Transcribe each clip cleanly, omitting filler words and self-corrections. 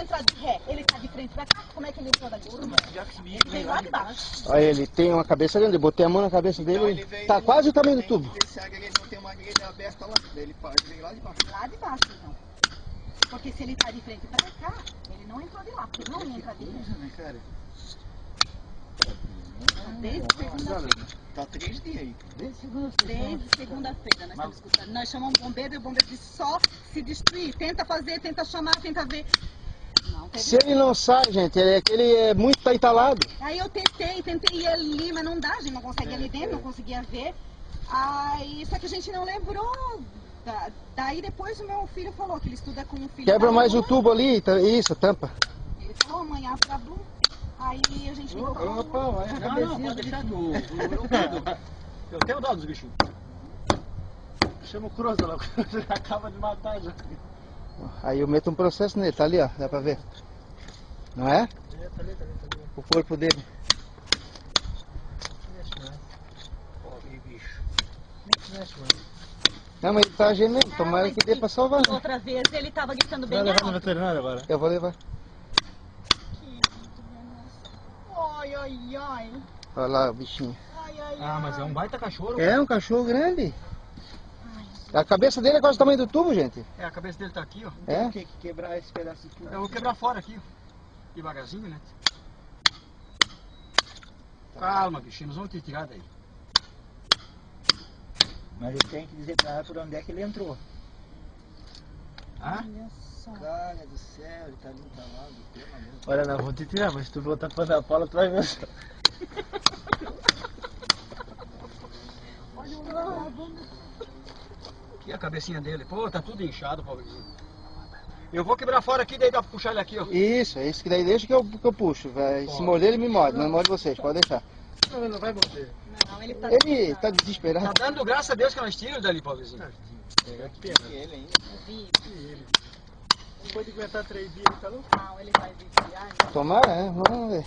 entrar de ré, ele tá de frente pra cá, como é que ele entrou da curva? Ele veio lá de baixo. Olha, ele tem uma cabeça grande, eu botei a mão na cabeça dele, então, ele tá quase o tamanho do tubo. Esse águia, ele não tem uma grelha aberta lá, ele veio lá de baixo. Lá de baixo, então. Porque se ele tá de frente pra cá, ele não entrou de lá, porque ele não entra de lá. Desde segunda-feira. Tá 3 dias aí. Desde segunda-feira nós estamos escutando. Nós chamamos bombeiro e o bombeiro diz só se destruir. Tenta fazer, tenta chamar, tenta ver. Não, se ele não sai, gente, ele é muito entalado. Aí eu tentei ir ali, mas não dá, a gente não conseguia ali dentro, não conseguia ver. Aí, só que a gente não lembrou. Daí depois o meu filho falou que ele estuda com o filho. Quebra mais o tubo ali, isso, tampa. Ele falou amanhã pra Blue. Aí a gente ligou pra Blue. Opa, aí a não, pode deixar do... Eu tenho dó dos bichinhos. Chama o Cruza lá, o Cruza acaba de matar já. Aí eu meto um processo nele, tá ali, ó, dá pra ver. Não é? É, tá ali. O corpo dele. Não mexe mais. Pobre bicho. Não mexe mais. Não, mas ele tá gemendo, tomara que dê pra salvar. Outra vez ele tava gritando bem alto. Vai levar no veterinário agora? Eu vou levar. Ai, ai, ai. Olha lá o bichinho. Ai, ai, ai. Ah, mas é um baita cachorro. É um cachorro grande. Ai, a cabeça dele é quase o tamanho do tubo, gente. É, a cabeça dele tá aqui, ó. É? Tem que quebrar esse pedaço de tubo. Eu vou quebrar fora aqui, ó. Devagarzinho, né? Calma, bichinho, nós vamos te tirar daí. Mas eu tenho que dizer pra ela por onde é que ele entrou. Ah? Cara do céu, ele tá muito alado. Olha, não, vou te tirar, mas se tu botar pra dar a pala, tu vai ver só. Olha lá, aqui a cabecinha dele. Pô, tá tudo inchado, pobrezinho. Eu vou quebrar fora aqui, daí dá pra puxar ele aqui, ó. Isso, isso que daí deixa que eu puxo. Vai. Se molhar, ele me morde, não morde vocês, pode deixar. Não, ele não vai morder. Não, ele tá desesperado. Tá dando graças a Deus que nós tiramos dali, pobrezinho. Pega ele ainda. Ele. Não pode aguentar 3 dias, tá louco? Não, ele vai vir. Tomara, é? Vamos ver.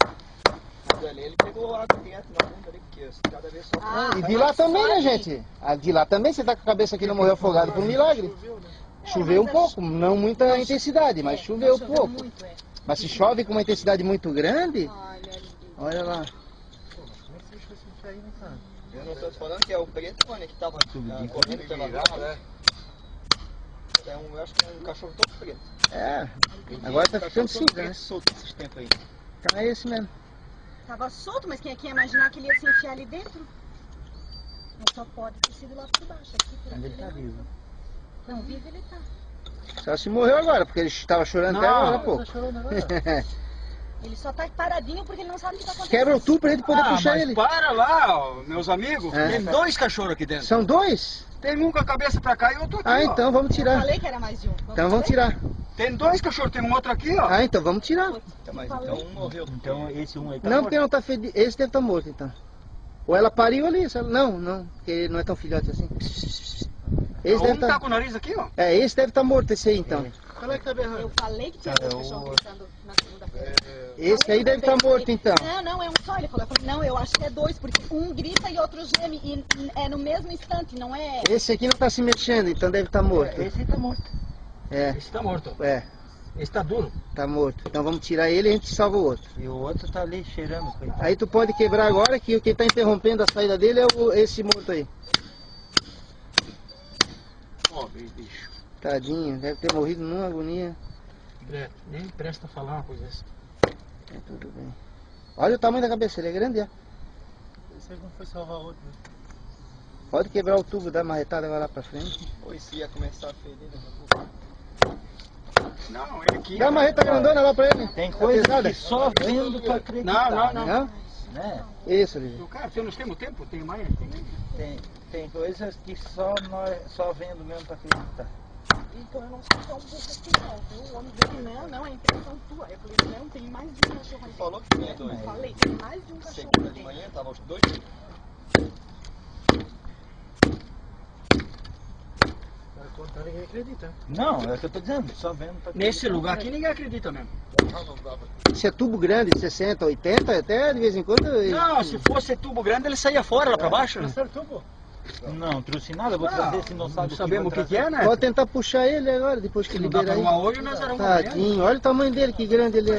Ele pegou água dentro na bunda ali, porque cada vez só... e de lá também, né, gente? De lá também, você tá com a cabeça aqui, não morreu afogado por um milagre. Choveu, né? Choveu um pouco, não muita intensidade, mas choveu um pouco. Mas se chove com uma intensidade muito grande... Olha lá. Eu não estou falando que é o preto, mano, que estava correndo pela grama, né? Eu acho que é um cachorro todo preto. É, agora está ficando solto esses tempos aí. Então é esse mesmo. Estava solto, mas quem é que ia imaginar que ele ia se enfiar ali dentro? Mas só pode ter sido lá por baixo. Aqui, por aqui, ele está vivo. Não, vivo ele está. Só se morreu agora, porque ele estava chorando até agora há pouco. Ele só tá paradinho porque ele não sabe o que tá acontecendo. Quebra o tubo pra ele poder puxar ele. Para lá, ó, meus amigos. É. Tem 2 cachorros aqui dentro. São 2? Tem um com a cabeça pra cá e outro aqui. Ah, então vamos tirar. Eu falei que era mais de um. Então vamos tirar. Tem 2 cachorros, tem um outro aqui, ó. Ah, então vamos tirar. Mas então um morreu. Então esse um aí tá morto. Porque não tá fedido. Esse deve tá morto, então. Ou ela pariu ali. Não, porque não é tão filhote assim. Esse deve tá com o nariz aqui, ó. É, esse deve tá morto, esse aí, então. Eu falei que tinha 2 cachorros gritando na segunda-feira. Esse aí deve estar morto, então. Não, é um só. Ele falou, não, eu acho que é 2, porque um grita e outro geme. E é no mesmo instante, não é... Esse aqui não está se mexendo, então deve estar morto. Esse está morto. É. Esse está morto. É. Esse está duro. Está morto. Então vamos tirar ele e a gente salva o outro. E o outro está ali cheirando. Coitado. Aí tu pode quebrar agora, que o que está interrompendo a saída dele é esse morto aí. Pobre bicho. Tadinho, deve ter morrido numa agonia. Breto, nem presta a falar uma coisa assim. É, tudo bem. Olha o tamanho da cabeça, ele é grande, é? Esse aí não foi salvar outro, né? Pode quebrar o tubo da marretada agora lá pra frente. Ou esse ia começar a feder daqui a pouco. Não, ele aqui... Dá a marreta grandona lá pra ele. Tem coisa que só vendo pra acreditar. Não. É? Isso, Livinho. Cara, se eu não temos tempo, tem mais? Tem coisas que só vendo mesmo pra acreditar. Então eu não sou tão burro assim não, viu? O homem disse, não, é impressão tua. Eu falei, não, tem mais de um cachorro ali. Falou que tinha 2. Falei, tem mais de um cachorro ali. Segunda de manhã, tava os 2. Para contar, ninguém acredita. Não, é o que eu tô dizendo, só vendo. Nesse lugar aqui, ninguém acredita mesmo. Se é tubo grande, 60, 80, até de vez em quando... Não, se fosse tubo grande, ele saía fora, lá pra baixo, né? Não, tubo. Não trouxe nada, vou trazer esse noçado. Não sabemos o que é, né? Vou tentar puxar ele agora, depois que liberar ele. Hoje, nós arrumamos. Tadinho, olha o tamanho dele, que grande ele é.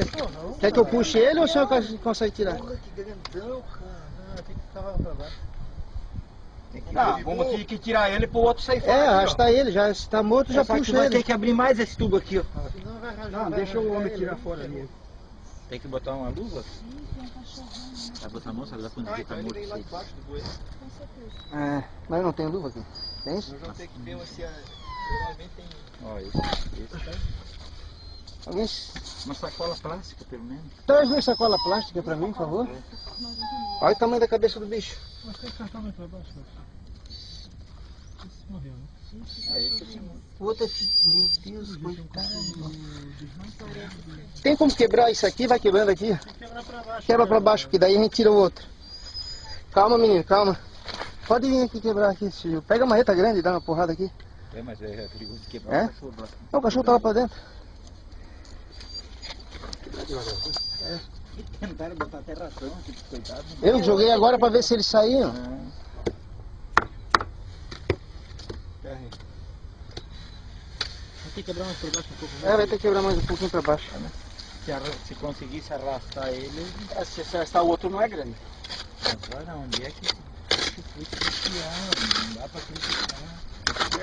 Quer que eu puxe ele ou o senhor consegue tirar? Olha que grandão, cara. Tem que ficar pra baixo. Tá, vamos ter que tirar ele pro outro sair fora. É, arrastar ele, já se tá morto, já puxa ele. Tem que abrir mais esse tubo aqui, ó. Não, deixa o homem tirar fora ali. Tem que botar uma luva? Vai botar a moça, ela vai conseguir tá morto. É, mas não tem luva aqui. Tem isso? Nós vamos ter que ver se realmente tem. Ó, esse tá. Alguém? Uma sacola plástica, pelo menos. Traz uma sacola plástica pra mim, por favor. Olha o tamanho da cabeça do bicho. Mas tem que cortar mais pra baixo. Esse morreu, né? Puta, meu Deus, coitado. Tem como quebrar isso aqui? Vai quebrando aqui. Quebra pra baixo, que daí a gente tira o outro. Calma, menino, calma. Pode vir aqui quebrar aqui, senhor. Pega uma reta grande e dá uma porrada aqui. É, mas é perigoso de quebrar o cachorro. Não, o cachorro tá lá pra dentro. Tentaram botar até ração aqui, coitado. Eu joguei agora pra ver se ele saía. Vai ter que quebrar mais pra baixo um pouco. Vai ter que quebrar mais um pouquinho pra baixo. Se conseguisse arrastar ele, se arrastar o outro não é grande. Agora onde é que foi criado? Não dá pra criticar.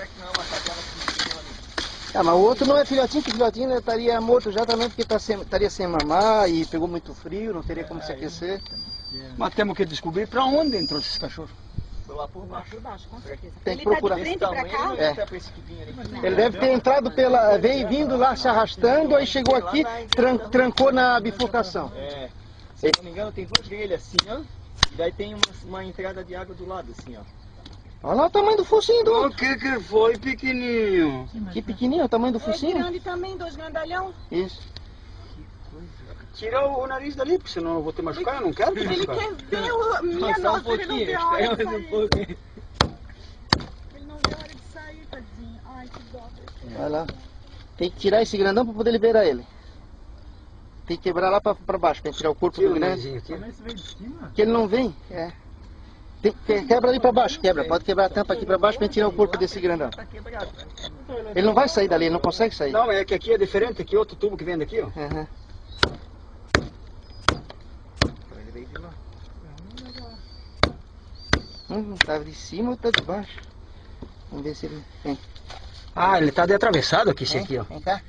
É que não é uma tabela que mas o outro não é filhotinho, que filhotinho né? Estaria morto já também porque estaria sem mamar e pegou muito frio, não teria como se aquecer. Mas temos que descobrir pra onde entrou esses cachorros. Lá por baixo, com certeza. Tem que procurar. Ele tá de frente pra cá? Ele deve ter entrado pela... Veio vindo lá se arrastando, aí chegou aqui, trancou na bifurcação. É. Se eu não me engano, tem duas grelhas assim, ó. E daí tem uma entrada de água do lado, assim, ó. Olha lá o tamanho do focinho do outro. O que foi, pequenininho? Que pequenininho, o tamanho do focinho? É grande também, dois grandalhão. Isso. Tira o nariz dali, porque senão eu vou te machucar, eu não quero te machucar. Ele quer ver o... minha nossa, um ele não vê a hora de sair. Ele não vê a hora de sair, tadinho. Ai, que dó. Vai lá. Tem que tirar esse grandão pra poder liberar ele. Tem que quebrar lá pra baixo, pra tirar o corpo do grande. Que ele não vem, é. Quebra ali pra baixo, quebra. Pode quebrar a tampa aqui pra baixo pra tirar o corpo desse grandão. Ele não vai sair dali, ele não consegue sair. Não, é que aqui é diferente, aqui outro tubo que vem daqui, ó. Aham. Tá de cima ou tá de baixo? Vamos ver se ele vem. Ah, ele tá de atravessado aqui, esse aqui, ó. Vem cá.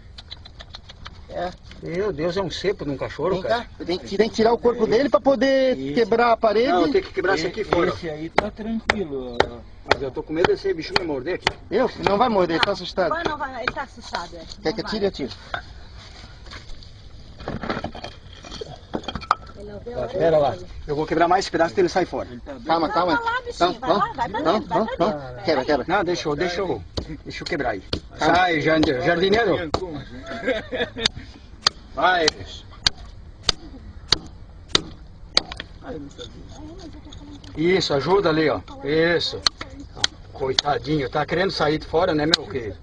É. Meu Deus, é um cepo de um cachorro, vem cara. Cá. Tem que tirar o corpo dele pra poder quebrar a parede. Não, tem que quebrar esse aqui fora. Esse aí tá tranquilo. Mas eu tô com medo desse bicho me morder aqui. Eu? Não vai morder, ele tá assustado. Vai, não vai, ele tá assustado. Quer que atire, atire. Espera lá, eu vou quebrar mais esse pedaço dele sai fora. Calma, calma. Vai lá, quebra. Não, deixa eu quebrar aí. Sai, jardineiro. Vai. Isso, ajuda ali, ó. Isso. Coitadinho, tá querendo sair de fora, né, meu querido?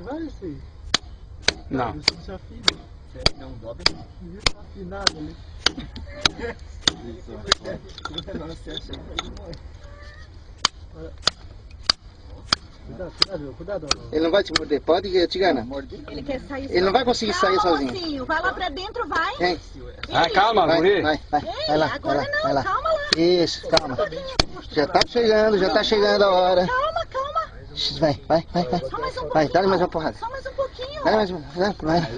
Vai, filho. Não. Cuidado. Ele não vai te morder, pode que eu te ganho. Ele quer sair sozinho. Ele não vai conseguir sair sozinho. Vai lá pra dentro, vai. Vem. Ah, calma, guri. Vai lá. Agora não, calma lá. Isso, calma. Já tá chegando a hora. Calma. Vai. Vai, dá-lhe mais uma porrada. Só mais um pouquinho. Dá-lhe mais uma porrada. Vai.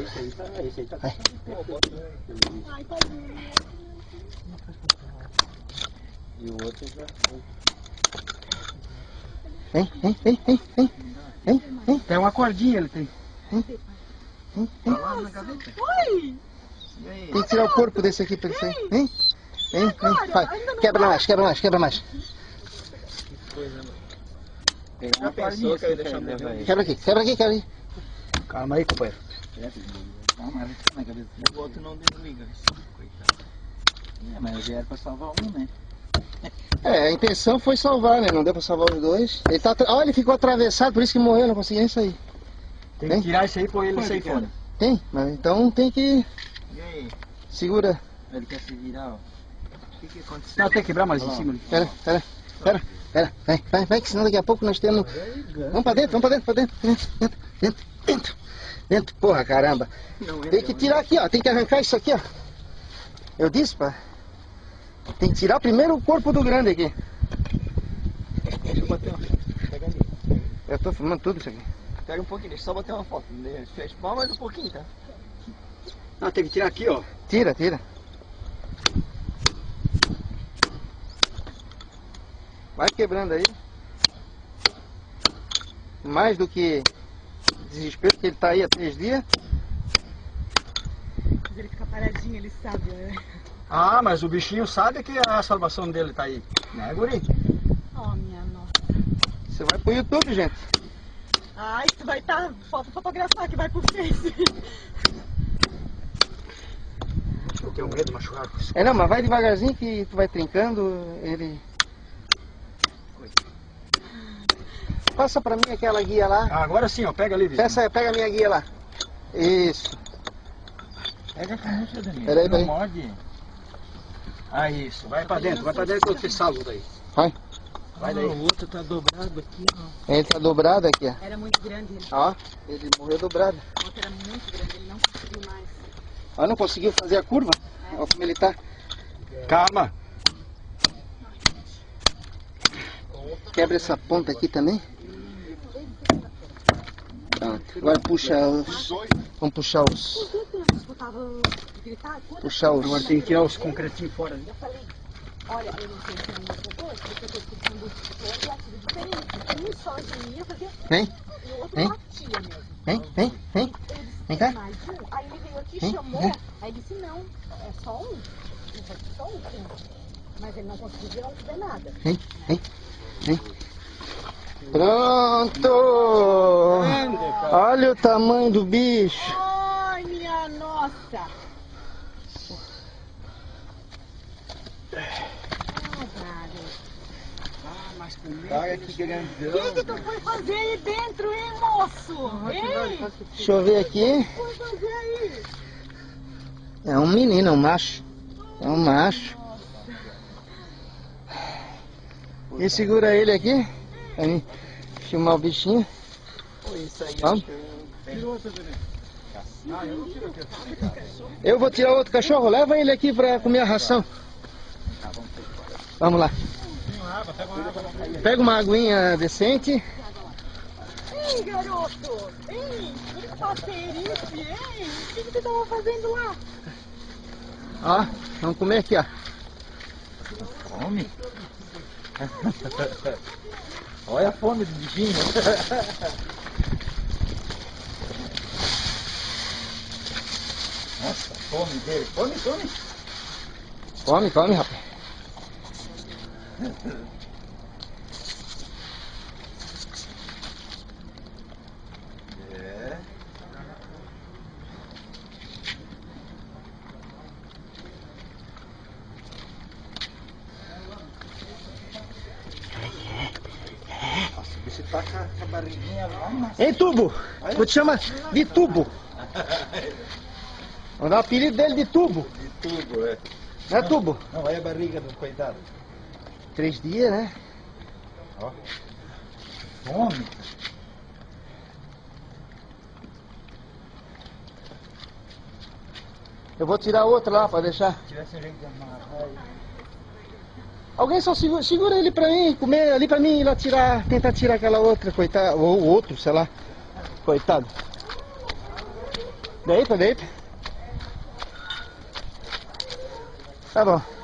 E o outro já... Vem. Tem uma cordinha, ele tem. Vem. Oi! Tem que tirar o corpo desse aqui pra ele sair. Vem. Vai. Quebra mais. Que coisa, mano. Quebra aqui. Calma aí, companheiro. O outro não desliga. Mas vieram pra salvar um, né? A intenção foi salvar, né? Não deu pra salvar os dois. Ele tá... Olha, ele ficou atravessado, por isso que morreu, não conseguia nem sair. Tem que tirar isso aí e pôr ele sair fora. Mas então tem que... E aí? Segura. Ele quer se virar, ó. que aconteceu? Não, tem que quebrar mais em cima. Pera. Vai, que senão daqui a pouco nós temos... Vamos pra dentro. Porra, caramba. Tem que tirar aqui, ó. Tem que arrancar isso aqui, ó. Eu disse, pá. Tem que tirar primeiro o corpo do grande aqui. Deixa eu bater uma foto. Pega ali. Eu tô filmando tudo isso aqui. Pega um pouquinho, deixa eu só bater uma foto. Fecha mais um pouquinho, tá? Não, tem que tirar aqui, ó. Tira. Vai quebrando aí. Mais do que desespero, que ele tá aí há 3 dias. Mas ele fica paradinho, ele sabe, né? Ah, mas o bichinho sabe que a salvação dele tá aí, né, guri? Oh, minha nossa. Você vai pro YouTube, gente. Ah, isso vai estar... Falta fotografar que vai pro Face. Eu tenho medo de machucar. É, não, mas vai devagarzinho que tu vai trincando, ele... Passa pra mim aquela guia lá. Ah, agora sim, ó, pega ali, Vitor. Pega a minha guia lá. Isso. Pega a caneta, Danilo. Peraí. Não morde. Ah, isso. Vai pra dentro que eu te salvo daí. Vai. Vai daí. O outro tá dobrado aqui, ó. Ele tá dobrado aqui, ó. Era muito grande ele. Ó, ele morreu dobrado. O outro era muito grande, ele não conseguiu mais. Ah, não conseguiu fazer a curva? É. Olha como ele tá. Calma. Quebra essa ponta aqui também. Pronto. Agora puxa os... Vamos puxar os... Puxar os... Agora tem que tirar os concretinhos fora, né? Olha, eu não sei se é uma coisa, porque eu tô escutando um só de mim, porque... Vem. Vem cá. Aí ele veio aqui, chamou, aí disse não, é só um. Mas ele não conseguiu ver nada. Vem. Pronto! Olha o tamanho do bicho! Ai, minha nossa! Ah, mas com medo! Olha que grandão! O que tu foi fazer aí dentro, hein, moço? Ei! Deixa eu ver aqui. É um menino, um macho. É um macho. E segura ele aqui, pra mim filmar o bichinho. Vamos. Eu vou tirar outro cachorro, leva ele aqui pra comer a ração. Vamos lá. Pega uma aguinha decente. Ei, garoto! Ei, que pateirice, ei! O que você tava fazendo lá? Ó, vamos comer aqui, ó. Come. Olha a fome do bichinho. Nossa, fome dele. Come. Come, rapaz. É. Você tá com a barriguinha lá, mas... Ei, Tubo! Vou te chamar de Tubo! Vou dar o apelido dele de Tubo! De Tubo, é. Não é Tubo? Não, olha a barriga do coitado. 3 dias, né? Ó. Fome! Eu vou tirar outro lá pra deixar. Alguém só segura ele pra mim, comer ali pra mim, ir lá tirar, tentar tirar aquela outra, coitado, ou outro, sei lá, coitado. Deita. Tá bom.